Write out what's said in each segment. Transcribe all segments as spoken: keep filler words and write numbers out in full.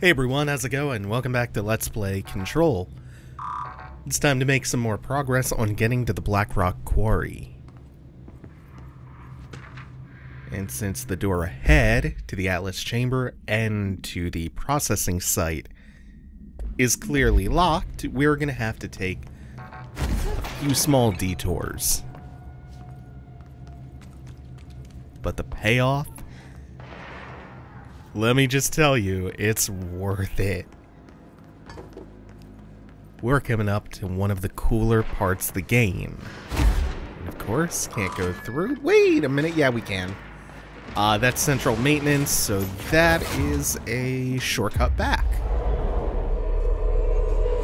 Hey everyone, how's it going? Welcome back to Let's Play Control. It's time to make some more progress on getting to the Black Rock Quarry. And since the door ahead to the Atlas Chamber and to the processing site is clearly locked, we're going to have to take a few small detours. But the payoff? Let me just tell you, it's worth it. We're coming up to one of the cooler parts of the game. And of course, can't go through. Wait a minute, yeah we can. Uh, that's central maintenance, so that is a shortcut back.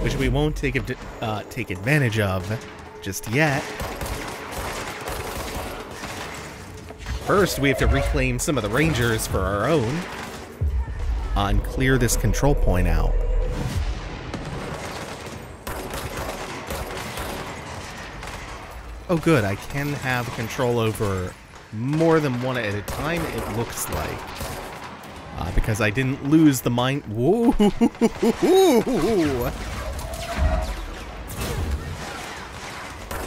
Which we won't take, ad uh, take advantage of just yet. First, we have to reclaim some of the Rangers for our own. Uh, and clear this control point out. Oh good, I can have control over more than one at a time, it looks like. Uh, because I didn't lose the mine. Whoa!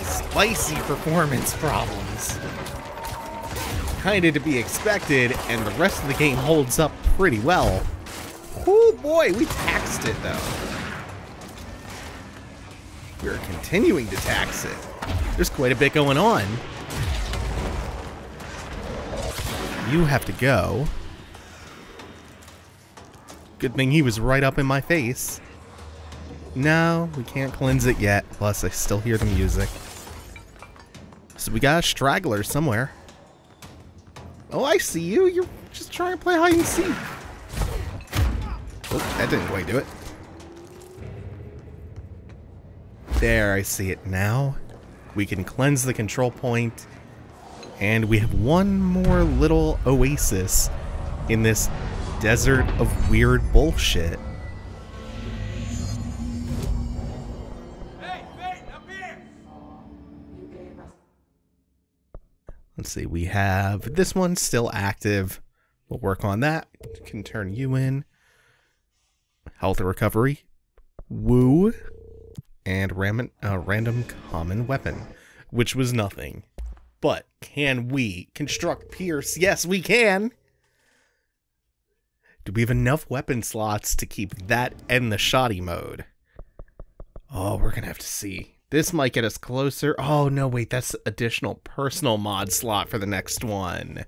Spicy performance problems. Kinda to be expected, and the rest of the game holds up pretty well. Oh boy, we taxed it though. We're continuing to tax it. There's quite a bit going on. You have to go. Good thing he was right up in my face. No, we can't cleanse it yet. Plus, I still hear the music. So we got a straggler somewhere. Oh, I see you. You're just trying to play hide and seek. Oh, that didn't quite do it. There, I see it now. We can cleanse the control point. And we have one more little oasis in this desert of weird bullshit. Hey, Faden, up here! Let's see, we have this one still active. We'll work on that. Can turn you in. Health recovery. Woo. And ram uh, random common weapon, which was nothing. But can we construct Pierce? Yes, we can. Do we have enough weapon slots to keep that and the shoddy mode? Oh, we're going to have to see. This might get us closer. Oh, no, wait, that's additional personal mod slot for the next one.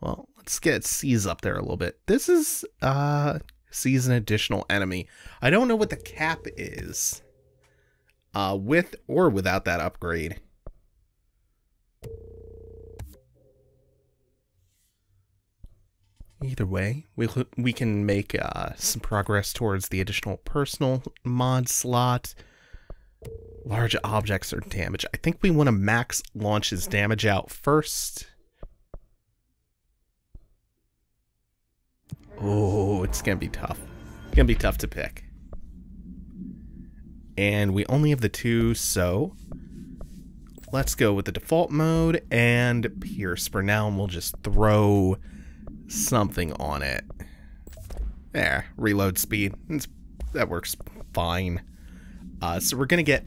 Well, let's get C's up there a little bit. This is, uh, C's an additional enemy. I don't know what the cap is, uh, with or without that upgrade. Either way, we, we can make uh, some progress towards the additional personal mod slot. Large objects are damage. I think we want to max launch his damage out first. Oh, it's going to be tough. It's going to be tough to pick. And we only have the two, so let's go with the default mode and Pierce for now, and we'll just throw something on it. There, reload speed. It's, that works fine. Uh, so we're going to get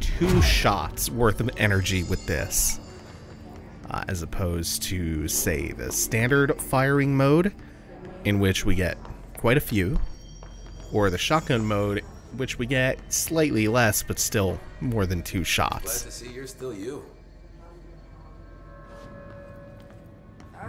two shots worth of energy with this. Uh, as opposed to, say, the standard firing mode, in which we get quite a few, or the shotgun mode, which we get slightly less, but still more than two shots. Glad to see you're still you.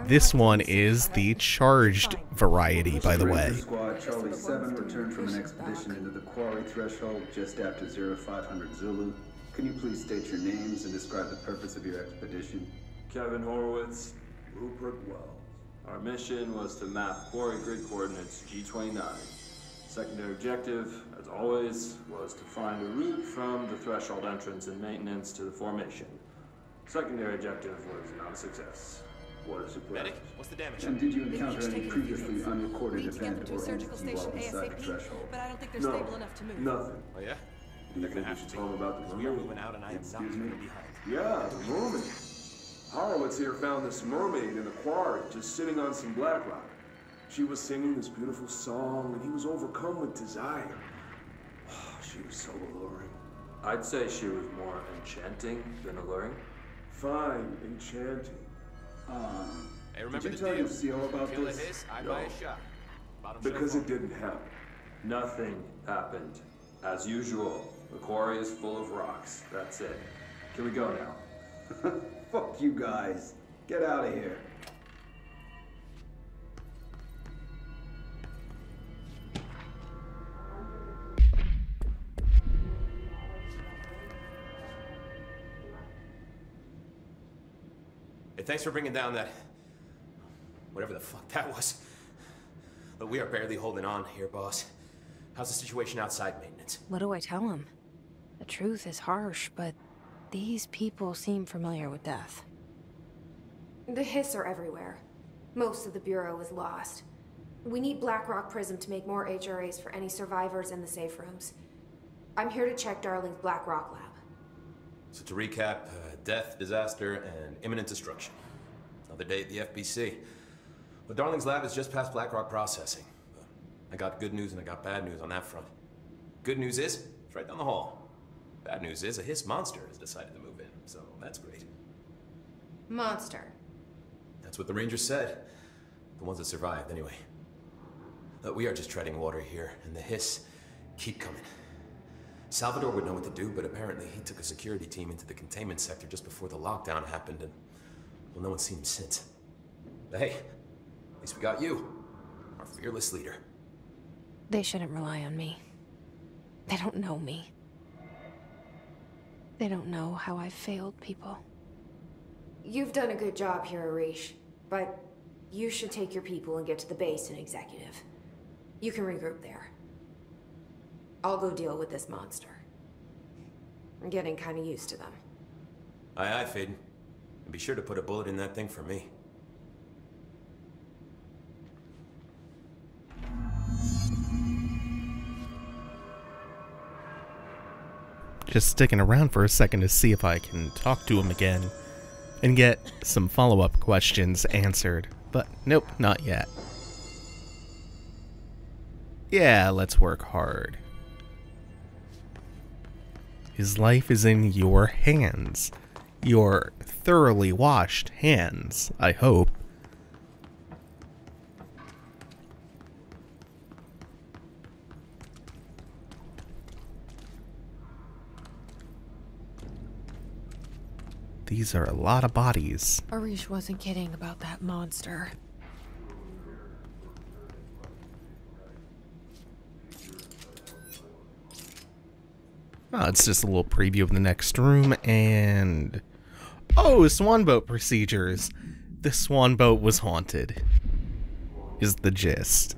This one is the charged variety, by the way. Squad Charlie seven returned from an expedition into the quarry threshold just after zero five hundred Zulu. Can you please state your names and describe the purpose of your expedition? Kevin Horowitz, Rupert Wells. Our mission was to map quarry grid coordinates G twenty-nine. Secondary objective, as always, was to find a route from the threshold entrance and maintenance to the formation. Secondary objective was not a success. What is it? Medic, what's the damage? And did you encounter any previously unrecorded event or entity while inside the threshold? But I don't think they're stable enough to move. Nothing. Oh yeah? Do you think you should tell them about the room? We're moving out and I am not going to be behind. Yeah, the room. Horowitz here found this mermaid in the quarry, just sitting on some black rock. She was singing this beautiful song, and he was overcome with desire. Oh, she was so alluring. I'd say she was more enchanting than alluring. Fine, enchanting. Um, hey, remember did you the tell deal. U C L about Kill this? Hiss, I no, buy a shot. Because it didn't happen. Nothing happened. As usual, the quarry is full of rocks. That's it. Can we go now? Fuck you guys. Get out of here. Hey, thanks for bringing down that... whatever the fuck that was. But we are barely holding on here, boss. How's the situation outside maintenance? What do I tell him? The truth is harsh, but these people seem familiar with death. The Hiss are everywhere. Most of the Bureau is lost. We need Black Rock Prism to make more H R As for any survivors in the safe rooms. I'm here to check Darling's Black Rock Lab. So to recap, uh, death, disaster, and imminent destruction. Another day at the F B C. Well, Darling's lab is just past Blackrock Processing. I got good news and I got bad news on that front. Good news is, it's right down the hall. Bad news is, a Hiss monster has decided to move in, so that's great. Monster? That's what the Rangers said. The ones that survived, anyway. But we are just treading water here, and the Hiss keep coming. Salvador would know what to do, but apparently he took a security team into the containment sector just before the lockdown happened, and well, no one's seen him since. But hey, at least we got you, our fearless leader. They shouldn't rely on me. They don't know me. They don't know how I've failed people. You've done a good job here, Arish, but you should take your people and get to the base and executive. You can regroup there. I'll go deal with this monster. I'm getting kind of used to them. Aye, aye, Faden. And be sure to put a bullet in that thing for me. Just sticking around for a second to see if I can talk to him again and get some follow-up questions answered, but nope, not yet. Yeah, let's work hard. His life is in your hands. Your thoroughly washed hands, I hope. These are a lot of bodies. Arish wasn't kidding about that monster. Oh, it's just a little preview of the next room, and... oh, swan boat procedures! The swan boat was haunted, is the gist.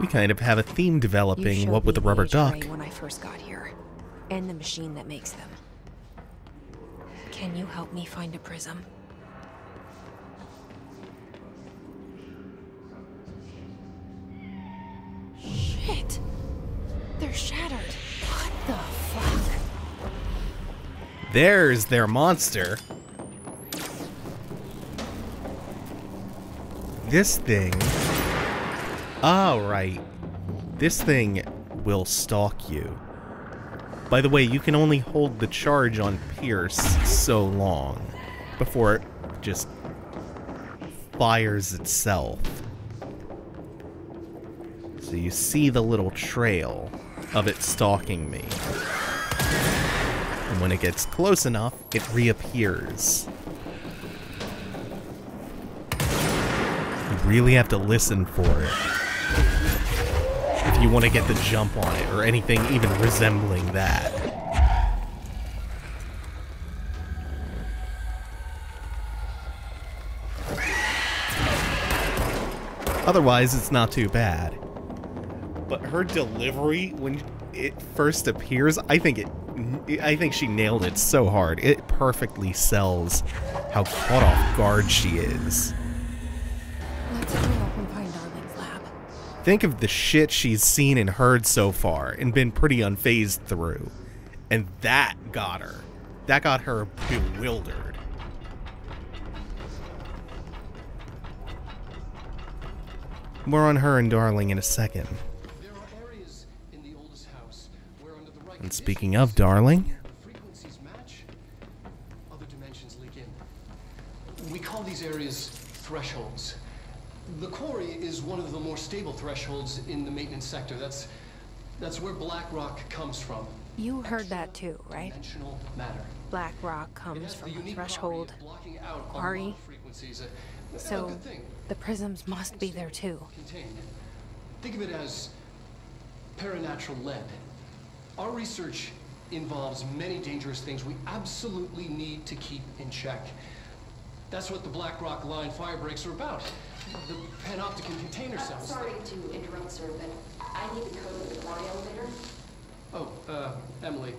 We kind of have a theme developing, what with the rubber duck. When I first got here, and the machine that makes them. Can you help me find a prism? Shit! They're shattered. What the fuck? There's their monster. This thing... all right. This thing will stalk you. By the way, you can only hold the charge on Pierce so long before it just fires itself. So you see the little trail of it stalking me. And when it gets close enough, it reappears. You really have to listen for it. You want to get the jump on it, or anything even resembling that. Otherwise, it's not too bad. But her delivery when it first appears, I think it, I think she nailed it so hard. It perfectly sells how caught off guard she is. Think of the shit she's seen and heard so far and been pretty unfazed through. And that got her. That got her bewildered. More on her and Darling in a second. There are areas in the oldest house where under the right and speaking of Darling, frequencies match, other dimensions leak in. We call these areas thresholds. The quarry is one of the more stable thresholds in the maintenance sector. That's that's where Black Rock comes from. You heard that too, right? Matter. Black Rock comes from a threshold quarry. So the prisms must be there too. Contained. Think of it as paranatural lead. Our research involves many dangerous things we absolutely need to keep in check. That's what the Black Rock line fire breaks are about. The panopticon container cells. Uh, sorry to interrupt, sir, but I need the code of the Y elevator. Oh, uh, Emily.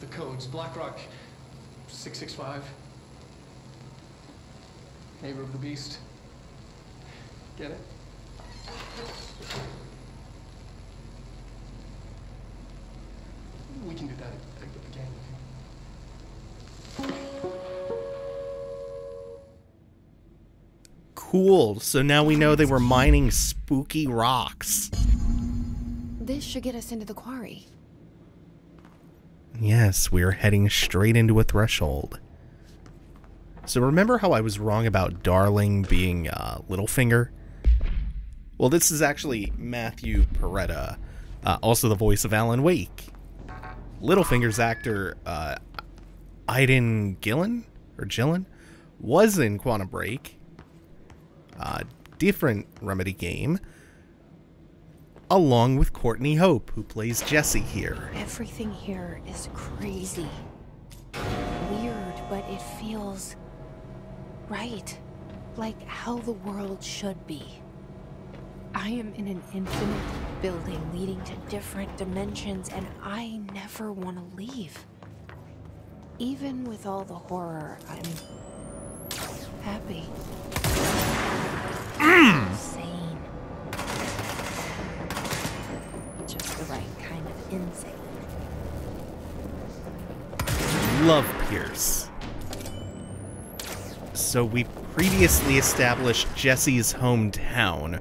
The codes, Blackrock six six five. Neighbor of the Beast. Get it? We can do that again. Cool, so now we know they were mining spooky rocks. This should get us into the quarry. Yes, we're heading straight into a threshold. So remember how I was wrong about Darling being uh, Littlefinger? Well, this is actually Matthew Peretta, uh, also the voice of Alan Wake. Littlefinger's actor, uh, Aidan Gillen, or Gillen, was in Quantum Break. Uh, different Remedy game. Along with Courtney Hope, who plays Jesse here. Everything here is crazy. Weird, but it feels right. Like how the world should be. I am in an infinite building leading to different dimensions, and I never want to leave. Even with all the horror, I'm happy. Mm. Insane. Insane. Love Pierce. So we previously established Jesse's hometown,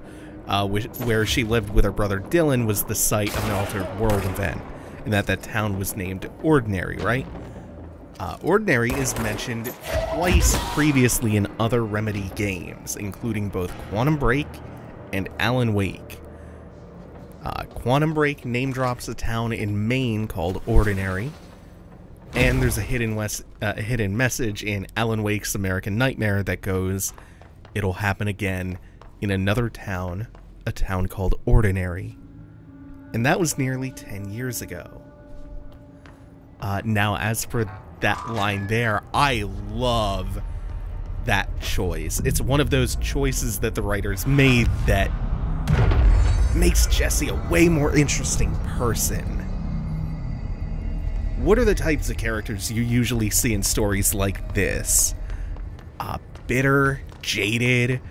uh, which, where she lived with her brother Dylan, was the site of an altered world event, and that that town was named Ordinary, right? Uh, Ordinary is mentioned twice previously in other Remedy games, including both Quantum Break and Alan Wake. Uh, Quantum Break name drops a town in Maine called Ordinary, and there's a hidden, west, uh, a hidden message in Alan Wake's American Nightmare that goes, "It'll happen again in another town, a town called Ordinary," and that was nearly ten years ago. Uh, now, as for that line there, I love that choice. It's one of those choices that the writers made that makes Jesse a way more interesting person. What are the types of characters you usually see in stories like this? Uh, bitter, jaded,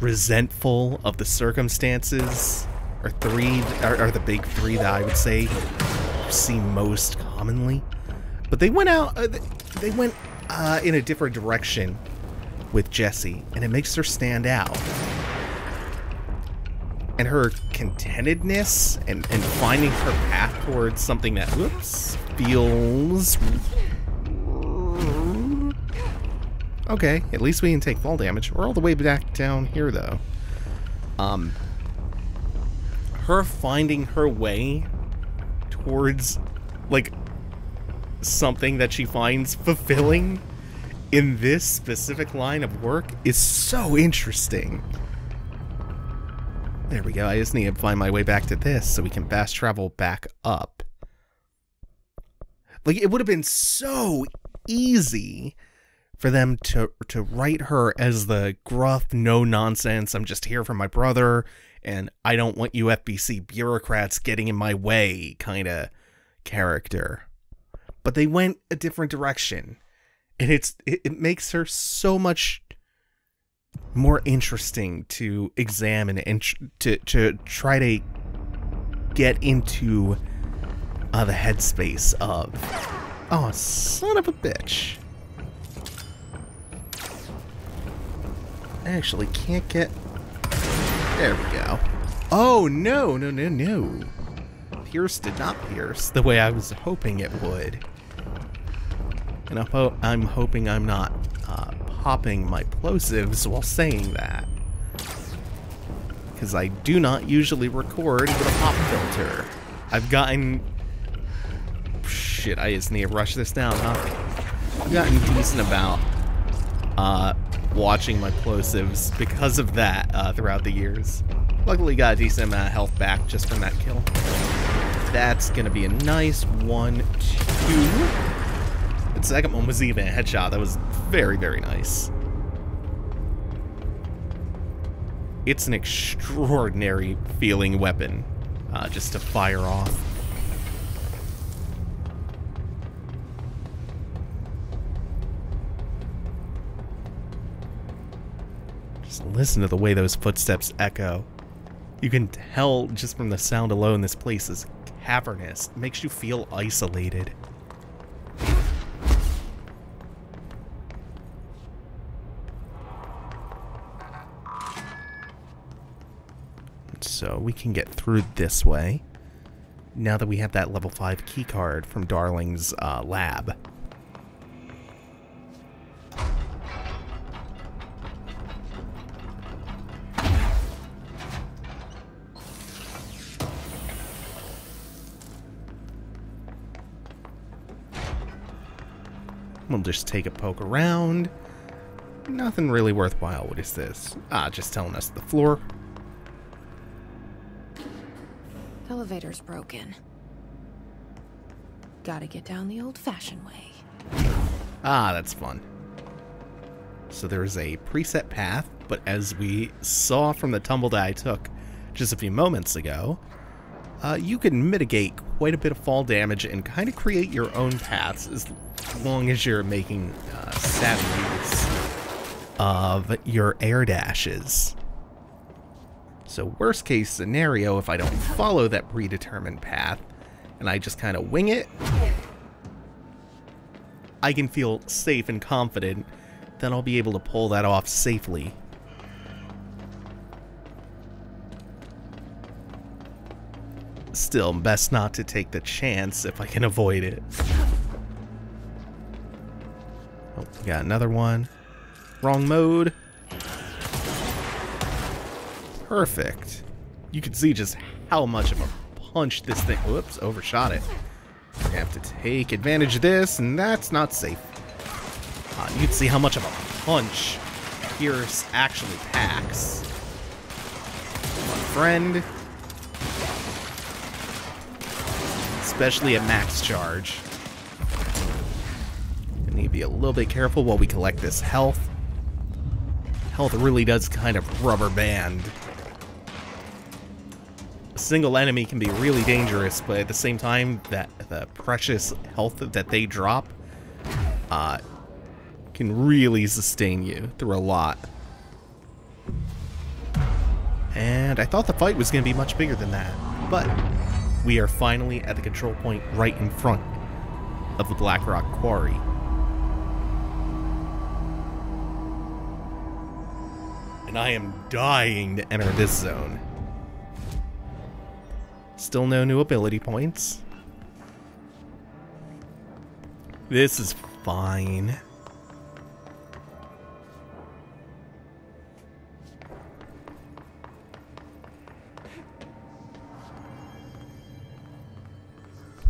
resentful of the circumstances are three are, are the big three that I would say see most commonly. But they went out, uh, they went uh, in a different direction with Jesse, and it makes her stand out. And her contentedness and, and finding her path towards something that, whoops, feels... Okay, at least we didn't take fall damage. We're all the way back down here, though. Um, her finding her way towards, like, something that she finds fulfilling in this specific line of work is so interesting. There we go. I just need to find my way back to this so we can fast travel back up. Like, it would have been so easy for them to to write her as the gruff, no-nonsense, I'm just here for my brother, and I don't want you F B C bureaucrats getting in my way kind of character. But they went a different direction, and it's it, it makes her so much more interesting to examine and tr to, to try to get into uh, the headspace of. Oh, son of a bitch. I actually can't get There we go. Oh, no, no, no, no. Pierce did not pierce the way I was hoping it would. And I'm, ho I'm hoping I'm not uh, popping my plosives while saying that. Because I do not usually record with a pop filter. I've gotten... Shit, I just need to rush this down, huh? I've gotten decent about uh, watching my plosives because of that uh, throughout the years. Luckily got a decent amount of health back just from that kill. That's going to be a nice one, two... The second one was even a headshot. That was very, very nice. It's an extraordinary feeling weapon uh, just to fire off. Just listen to the way those footsteps echo. You can tell just from the sound alone this place is cavernous. It makes you feel isolated. So we can get through this way, now that we have that level five keycard from Darling's uh, lab. We'll just take a poke around. Nothing really worthwhile. What is this? Ah, just telling us the floor. Elevator's broken. Gotta get down the old-fashioned way. Ah, that's fun. So there's a preset path, but as we saw from the tumble that I took just a few moments ago, uh, you can mitigate quite a bit of fall damage and kind of create your own paths as long as you're making uh, savvy use of your air dashes. So worst case scenario, if I don't follow that predetermined path and I just kind of wing it, I can feel safe and confident that I'll be able to pull that off safely. Still, best not to take the chance if I can avoid it. Oh, we got another one. Wrong mode. Perfect. You can see just how much of a punch this thing... Whoops, overshot it. I have to take advantage of this, and that's not safe. Uh, you can see how much of a punch Pierce actually packs. My friend. Especially at max charge. I need to be a little bit careful while we collect this health. Health really does kind of rubber band. A single enemy can be really dangerous, but at the same time, that the precious health that they drop uh, can really sustain you through a lot. And I thought the fight was going to be much bigger than that, but we are finally at the control point right in front of the Black Rock Quarry. And I am dying to enter this zone. Still no new ability points. This is fine.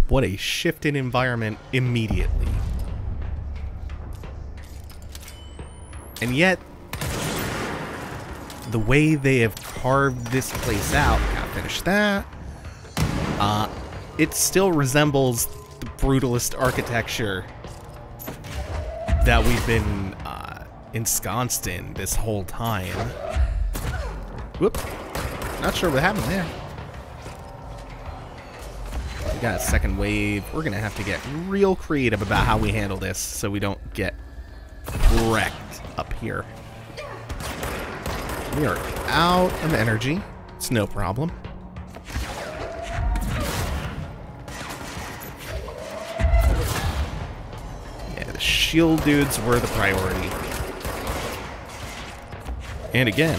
What a shift in environment immediately. And yet, the way they have carved this place out, gotta finish that. Uh, it still resembles the brutalist architecture that we've been uh, ensconced in this whole time. Whoop. Not sure what happened there. We got a second wave. We're going to have to get real creative about how we handle this so we don't get wrecked up here. We are out of energy. It's no problem. Shield dudes were the priority. And again,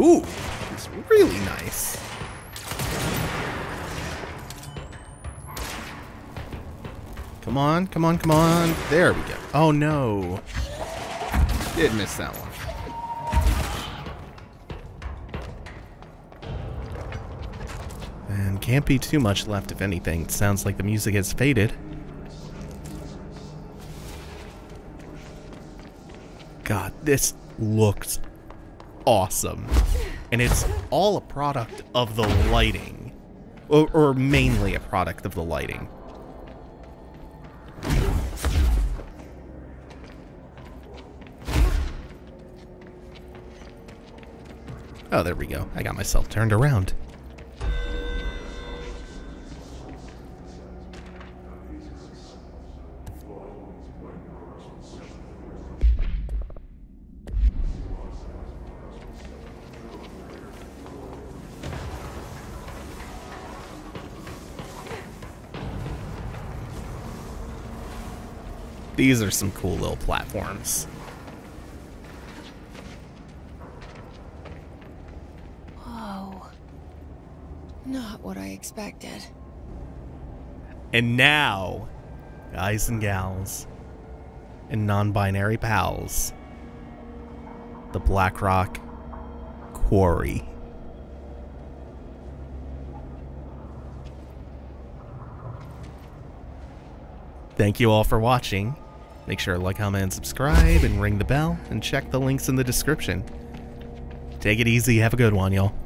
Ooh, it's really nice. Come on, come on, come on. There we go. Oh no. Did miss that one. And can't be too much left, if anything. It sounds like the music has faded. God, this looks awesome. And it's all a product of the lighting. Or, or mainly a product of the lighting. Oh, there we go. I got myself turned around. These are some cool little platforms. Whoa. Not what I expected. And now, guys and gals, and non-binary pals, the Black Rock Quarry. Thank you all for watching. Make sure to like, comment, and subscribe, and ring the bell, and check the links in the description. Take it easy. Have a good one, y'all.